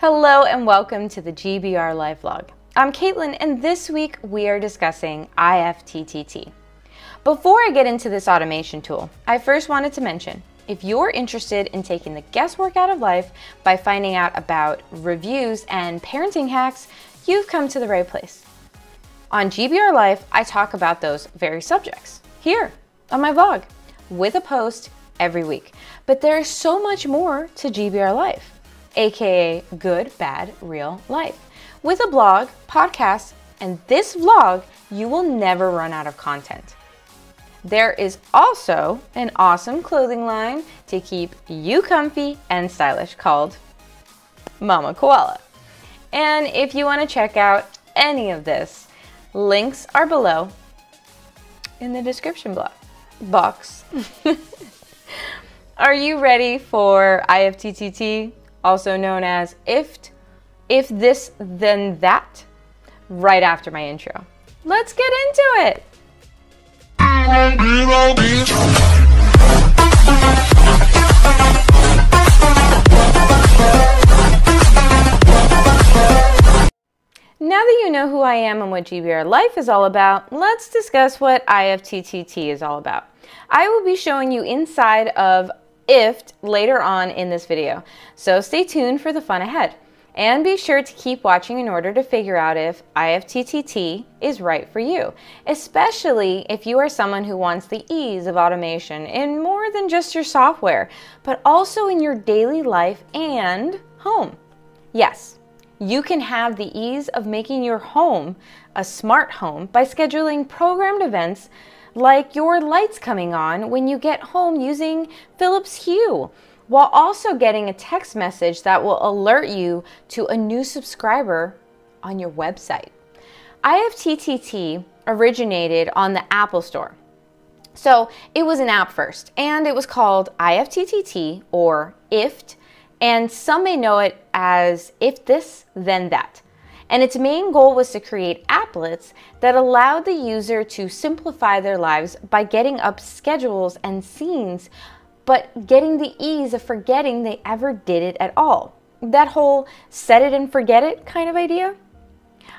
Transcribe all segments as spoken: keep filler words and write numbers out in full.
Hello and welcome to the G B R Life vlog. I'm Caitlin and this week we are discussing I F T T T. Before I get into this automation tool, I first wanted to mention, if you're interested in taking the guesswork out of life by finding out about reviews and parenting hacks, you've come to the right place. On G B R Life, I talk about those very subjects here on my vlog with a post every week, but there is so much more to G B R Life. A K A good, bad, real life. With a blog, podcast, and this vlog, you will never run out of content. There is also an awesome clothing line to keep you comfy and stylish called Mama Koala. And if you want to check out any of this, links are below in the description block box. Are you ready for I F T T T? Also known as I F T, if this, then that, right after my intro. Let's get into it. Now that you know who I am and what G B R Life is all about, let's discuss what I F T T T is all about. I will be showing you inside of I F T later on in this video, so stay tuned for the fun ahead. And be sure to keep watching in order to figure out if I F T T T is right for you, especially if you are someone who wants the ease of automation in more than just your software, but also in your daily life and home. Yes, you can have the ease of making your home a smart home by scheduling programmed events like your lights coming on when you get home using Philips Hue, while also getting a text message that will alert you to a new subscriber on your website. I F T T T originated on the Apple Store. So it was an app first, and it was called I F T T T or I F T, and some may know it as if this, then that. And its main goal was to create applets that allowed the user to simplify their lives by getting up schedules and scenes, but getting the ease of forgetting they ever did it at all. That whole set it and forget it kind of idea.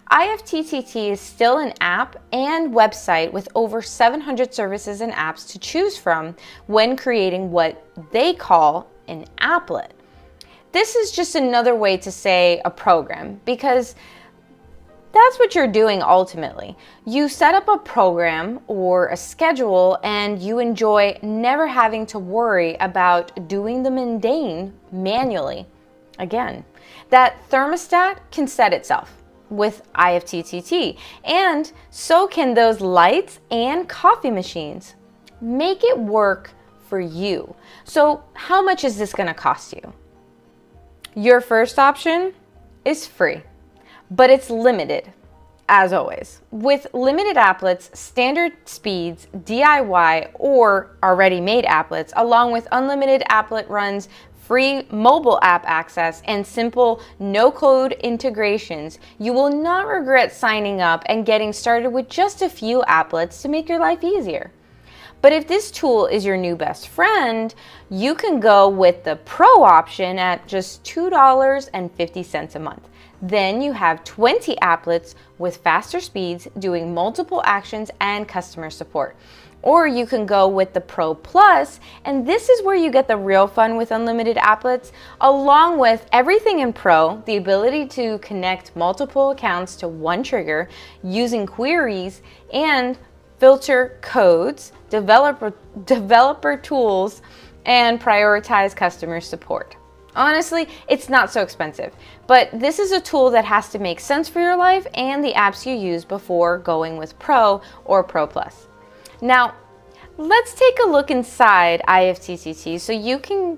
I F T T T is still an app and website with over seven hundred services and apps to choose from when creating what they call an applet. This is just another way to say a program, because that's what you're doing ultimately. You set up a program or a schedule and you enjoy never having to worry about doing the mundane manually. Again, that thermostat can set itself with I F T T T, and so can those lights and coffee machines. Make it work for you. So how much is this gonna cost you? Your first option is free, but it's limited, as always. With limited applets, standard speeds, D I Y, or already made applets, along with unlimited applet runs, free mobile app access, and simple no-code integrations, you will not regret signing up and getting started with just a few applets to make your life easier. But if this tool is your new best friend, you can go with the pro option at just two dollars and fifty cents a month. Then you have twenty applets with faster speeds, doing multiple actions and customer support. Or you can go with the Pro Plus, and this is where you get the real fun with unlimited applets, along with everything in Pro, the ability to connect multiple accounts to one trigger using queries and filter codes, developer, developer tools, and prioritize customer support. Honestly, it's not so expensive, but this is a tool that has to make sense for your life and the apps you use before going with Pro or Pro Plus. Now, let's take a look inside I F T T T so you can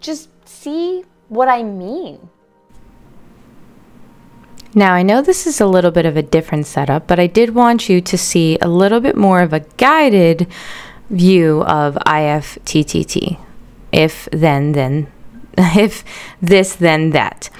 just see what I mean. Now, I know this is a little bit of a different setup, but I did want you to see a little bit more of a guided view of I F T T T. If, then, then, if this, then that.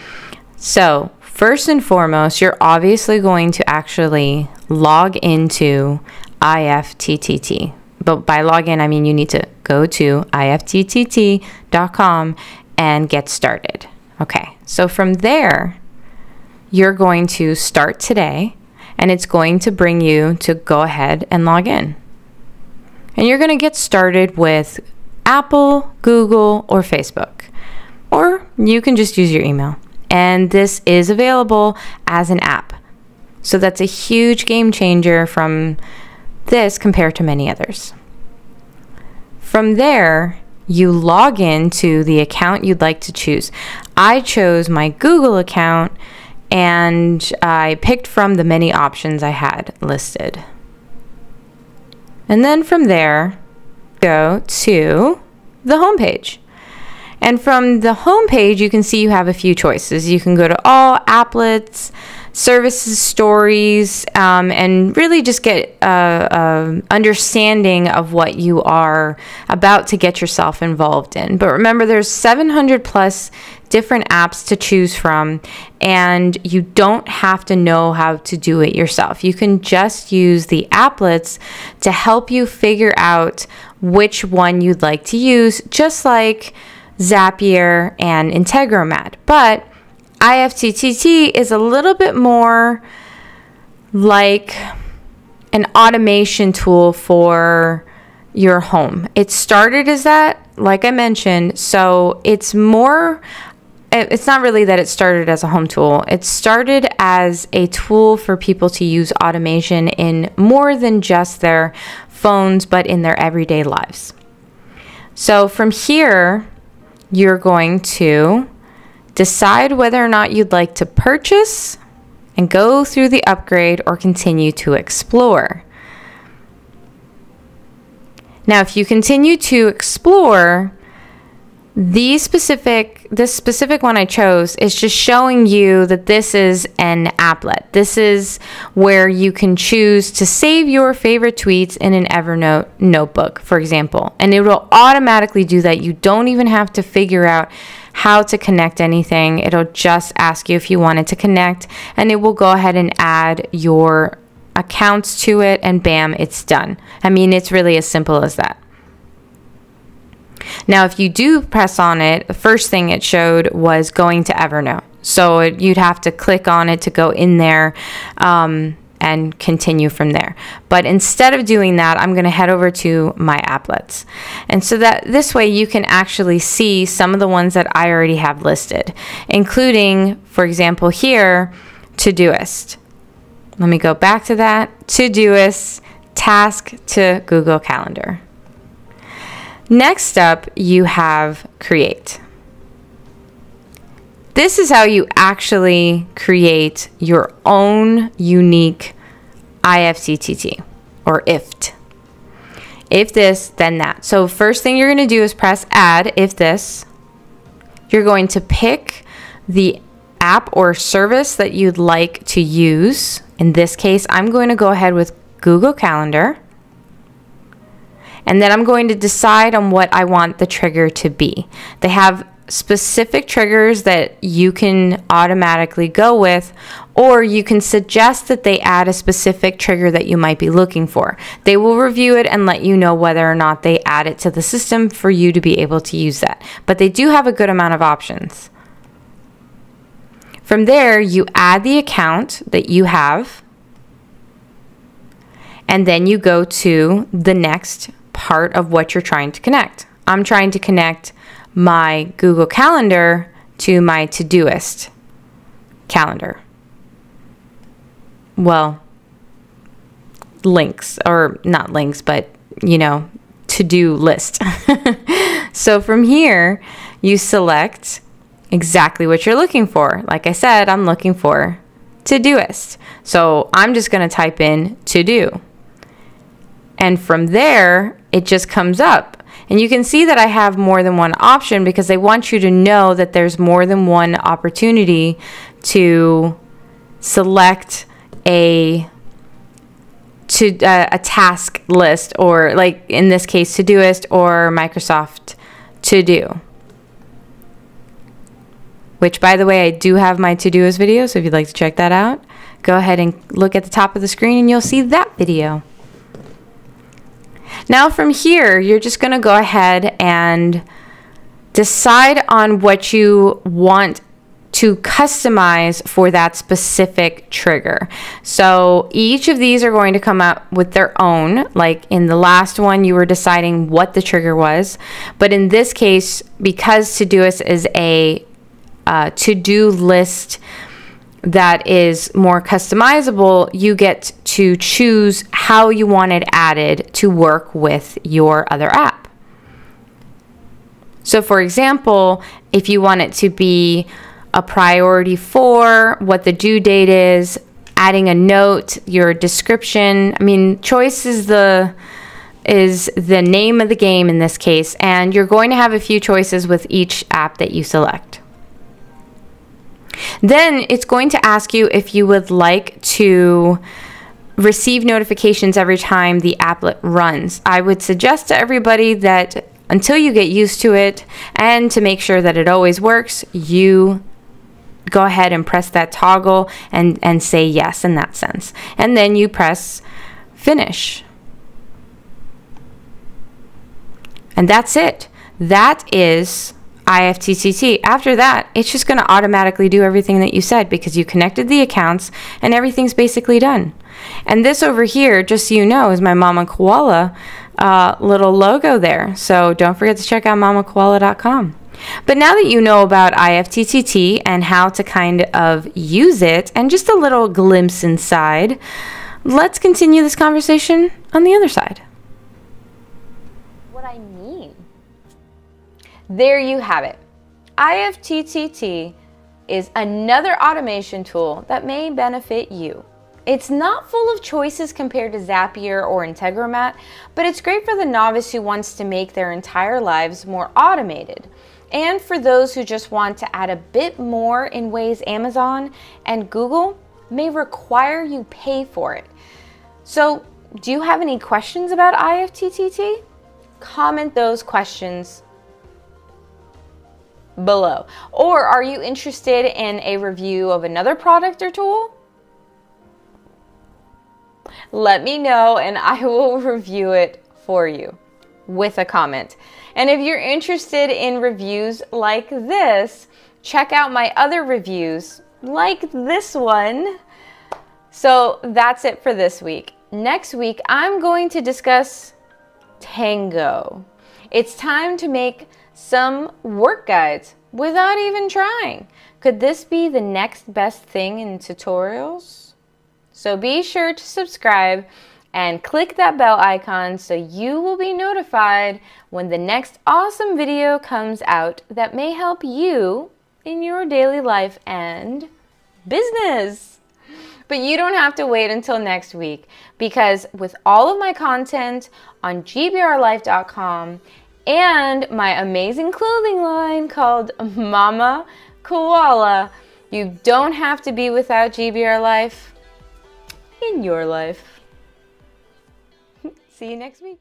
So first and foremost, you're obviously going to actually log into I F T T T. But by login, I mean you need to go to I F T T T dot com and get started. Okay, So from there, you're going to start today, and it's going to bring you to go ahead and log in. And you're going to get started with Apple, Google, or Facebook. Or you can just use your email. And this is available as an app. So that's a huge game changer from this compared to many others. From there, you log in to the account you'd like to choose. I chose my Google account and I picked from the many options I had listed. And then from there, go to the home page. And from the home page, you can see you have a few choices. You can go to all, applets, services, stories, um, and really just get an understanding of what you are about to get yourself involved in. But remember, there's seven hundred plus different apps to choose from, and you don't have to know how to do it yourself. You can just use the applets to help you figure out which one you'd like to use, just like Zapier and Integromat. But I F T T T is a little bit more like an automation tool for your home. It started as that, like I mentioned, so it's more, it's not really that it started as a home tool. It started as a tool for people to use automation in more than just their phones, but in their everyday lives. So from here, you're going to decide whether or not you'd like to purchase and go through the upgrade or continue to explore. Now, if you continue to explore, these specific, this specific one I chose is just showing you that this is an applet. This is where you can choose to save your favorite tweets in an Evernote notebook, for example, and it will automatically do that. You don't even have to figure out how to connect anything. It'll just ask you if you wanted to connect, and it will go ahead and add your accounts to it, and bam, it's done. I mean, it's really as simple as that. Now, if you do press on it, the first thing it showed was going to Evernote. So it, you'd have to click on it to go in there um, and continue from there. But instead of doing that, I'm going to head over to my applets. And so that this way you can actually see some of the ones that I already have listed, including, for example, here, Todoist. Let me go back to that. Todoist, task to Google Calendar. Next up, you have create. This is how you actually create your own unique I F T T T or I F T. If this, then that. So first thing you're going to do is press add if this. You're going to pick the app or service that you'd like to use. In this case, I'm going to go ahead with Google Calendar. And then I'm going to decide on what I want the trigger to be. They have specific triggers that you can automatically go with, or you can suggest that they add a specific trigger that you might be looking for. They will review it and let you know whether or not they add it to the system for you to be able to use that. But they do have a good amount of options. From there, you add the account that you have, and then you go to the next part of what you're trying to connect. I'm trying to connect my Google Calendar to my Todoist calendar. Well, links, or not links, but you know, to-do list. So from here, you select exactly what you're looking for. Like I said, I'm looking for Todoist. So I'm just gonna type in to-do. And from there, it just comes up. And you can see that I have more than one option because they want you to know that there's more than one opportunity to select a to uh, a task list, or like in this case, Todoist or Microsoft To Do. Which, by the way, I do have my Todoist video, so if you'd like to check that out, go ahead and look at the top of the screen and you'll see that video. Now from here, you're just going to go ahead and decide on what you want to customize for that specific trigger. So each of these are going to come up with their own. Like in the last one, you were deciding what the trigger was. But in this case, because Todoist is a uh, to-do list that is more customizable, you get to choose how you want it added to work with your other app. So for example, if you want it to be a priority for what the due date is, adding a note, your description, I mean, choice is the is the name of the game in this case, and you're going to have a few choices with each app that you select. Then it's going to ask you if you would like to receive notifications every time the applet runs. I would suggest to everybody that until you get used to it and to make sure that it always works, you go ahead and press that toggle and, and say yes in that sense. And then you press finish. And that's it. That is I F T T T. After that, it's just going to automatically do everything that you said because you connected the accounts and everything's basically done. And this over here, just so you know, is my Mama Koala uh, little logo there. So don't forget to check out mama koala dot com. But now that you know about I F T T T and how to kind of use it and just a little glimpse inside, let's continue this conversation on the other side. What I mean. There you have it. I F T T T is another automation tool that may benefit you. It's not full of choices compared to Zapier or Integromat, but it's great for the novice who wants to make their entire lives more automated, and for those who just want to add a bit more in ways Amazon and Google may require you pay for it. So, do you have any questions about I F T T T? Comment those questions below. Or are you interested in a review of another product or tool? Let me know and I will review it for you with a comment. And if you're interested in reviews like this, check out my other reviews like this one. So that's it for this week. Next week, I'm going to discuss Tango. It's time to make some work guides without even trying. Could this be the next best thing in tutorials? So be sure to subscribe and click that bell icon so you will be notified when the next awesome video comes out that may help you in your daily life and business. But you don't have to wait until next week, because with all of my content on G B R life dot com and my amazing clothing line called Mama Koala, you don't have to be without G B R life in your life. See you next week.